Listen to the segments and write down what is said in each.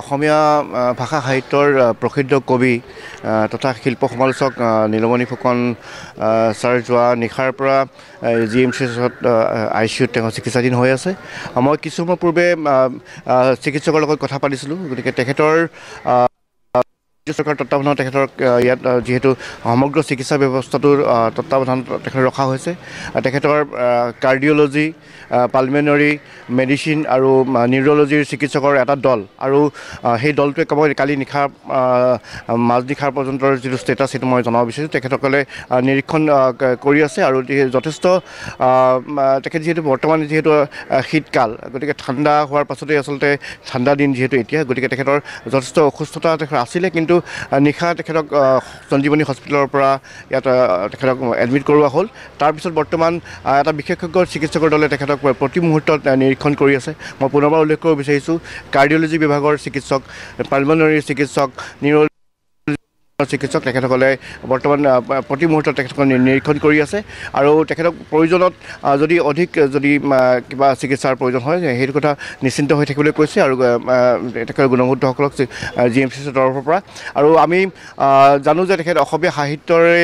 Ohomia Paha Haitor, Prohido Kobi, Tata Hilpo Malsok, Nilomani Fukon, Sarjua, Niharpra, GM Shot, Tengosikisajin Hoyase, Amor Kisuma Purbe, Sikisoko Kotapalislu, Teketor. Sokar তত্ত্বাবধান তেখেতৰ ইয়াত যেহেতু সমগ্ৰ চিকিৎসা ব্যৱস্থাটোৰ তত্ত্বাবধান তেখেতৰ ৰখা হৈছে তেখেতৰ কাৰ্ডিঅলজি পালমেনৰী মেডিচিন আৰু নিউৰলজিৰ চিকিৎসকৰ এটা দল আৰু সেই দলটোৱে কালি নিখা মাজনিখাৰ পৰ্যন্ত যিটো ষ্টেটাছ সেইটো মই জনাব বিচাৰিছো তেখেতকলে নিৰীক্ষণ কৰি আছে আৰু যথেষ্ট তেখেত যেহেতু বৰ্তমান যেহেতু শীতকাল গতিকে ঠাণ্ডা হোৱাৰ পাছতে আসলে ঠাণ্ডা দিন যেহেতু এতিয়া গতিকে তেখেতৰ যথেষ্ট অসুস্থতা তেখেত আছিলে কিন্তু নিখা তেখেতক সঞ্জীৱনী হস্পিটেলৰ পৰা ইয়াত তেখেতক এডমিট কৰোৱা হ'ল তাৰ পিছত বৰ্তমান এটা বিশেষজ্ঞৰ চিকিৎসকৰ দলে তেখেতক প্ৰতি মুহূৰ্তত নিৰীক্ষণ কৰি আছে মই পুনৰবাৰ উল্লেখ কৰিব বিচাৰিছো কাৰ্ডিঅলজি বিভাগৰ চিকিৎসক পালমোনৰী চিকিৎসক নিউৰ চিকিৎসক তেখেতকলে বৰ্তমান প্ৰতি মুহূৰ্তত তেখেতক নিৰীক্ষণ কৰি আছে আৰু তেখেতক প্ৰয়োজনত যদি অধিক যদি কিবা চিকিৎসাৰ প্ৰয়োজন হয় সেই কথা নিশ্চিন্ত হৈ থাকিবলৈ কৈছে আৰু তেখেতৰ গুণগতসকলক জিএমচিৰ তৰফৰ পৰা আৰু আমি জানো যে তেখেত অসমীয়া সাহিত্যৰে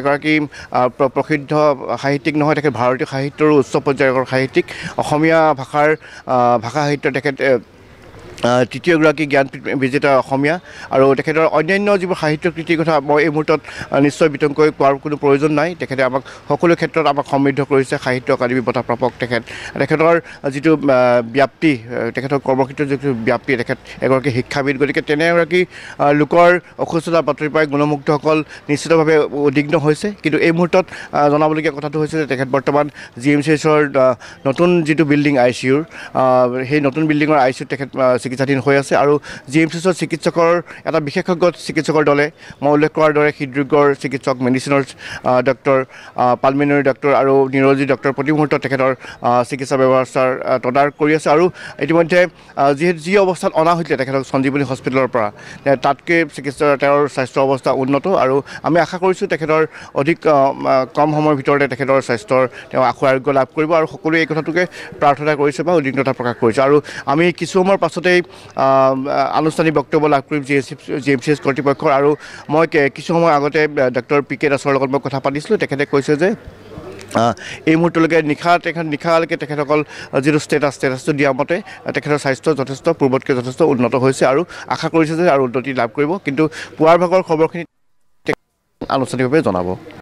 এগৰাকী প্ৰসিদ্ধ সাহিত্যিক নহয় তেখেত ভাৰতীয় সাহিত্যৰ উচ্চ পৰ্যায়ৰ সাহিত্যিক অসমীয়া ভাষাৰ ভাষা সাহিত্য তেখেত তৃতীয় গৰাকী জ্ঞানপীঠ বিজেতা অসমীয়া আৰু তেখেতৰ অন্যান্য যিবোৰ সাহিত্য কৃতিৰ কথা মই এই মুহূৰ্তত নিশ্চয় বিতংকৈ কোৱাৰ কোনো প্ৰয়োজন নাই তেখেতে আমাক সকলো ক্ষেত্ৰত আমাক সমৃদ্ধ কৰিছে সাহিত্য একাডেমী বঁটা প্ৰাপক তেখেতৰ যিটো ব্যাপ্তি তেখেতৰ কৰ্মক্ষেত্ৰৰ যিটো ব্যাপ্তি তেখেত এগৰাকী শিক্ষাবিদ গতিকে তেনে এগৰাকী লোকৰ অসুস্থতা বাতৰি পাই গুণমুগ্ধসকল নিশ্চিতভাৱে উদ্বিগ্ন হৈছে কিন্তু এই মুহূৰ্তত জনাবলগীয়া কথাটো হৈছে যে তেখেত বৰ্তমান জি এম চি এইচৰ নতুন যিটো বিল্ডিং আই চি ইউৰ সেই নতুন বিল্ডিঙৰ আই চি ইউত তেখেত চিকিৎসাধীন হৈ আছে আৰু জি এম চি এইচৰ চিকিৎসকৰ এটা বিশেষজ্ঞ চিকিৎসকৰ দলে মই উল্লেখ কৰাৰ দৰে হৃদৰোগৰ চিকিৎসক মেডিচিনৰ ডক্টৰ পালমেনৰী ডক্টৰ আৰু নিউৰ'লজি ডক্টৰ প্ৰতি মুহূৰ্তত তেখেতৰ চিকিৎসা ব্যৱস্থাৰ তদাৰক কৰি আছে আৰু ইতিমধ্যে যি অৱস্থাত অনা হৈছিলে তেখেতক সঞ্জীৱনী হস্পিটেলৰ পৰা তাতকৈ চিকিৎসা তেওঁৰ স্বাস্থ্য অৱস্থা উন্নত আৰু আমি আশা কৰিছোঁ তেখেতৰ অধিক কম সময়ৰ ভিতৰতে তেখেতৰ স্বাস্থ্যৰ তেওঁ আশু আৰোগ্য লাভ কৰিব আৰু সকলোৱে এই কথাটোকে প্ৰাৰ্থনা কৰিছোঁ বা উদ্বিগ্নতা প্ৰকাশ কৰিছোঁ আৰু আমি কিছুমৰ পাছতে আনুষ্ঠানিক বক্তব্য লাভ কৰিম জি এম চি এইচ কৰ্তৃপক্ষৰ আৰু মই কিছু সময় আগতে ডক্টৰ পি কে দাসৰ লগত মই কথা পাতিছিলোঁ তেখেতে কৈছে যে এই মুহূৰ্তলৈকে নিশালৈকে তেখেতসকল যিটো ষ্টেটাছটো দিয়া মতে তেখেতৰ স্বাস্থ্য যথেষ্ট পূৰ্বতকৈ যথেষ্ট উন্নত হৈছে আৰু আশা কৰিছে যে আৰু উন্নতি লাভ কৰিব কিন্তু পুৱাৰ ভাগৰ খবৰখিনি আনুষ্ঠানিকভাৱে জনাব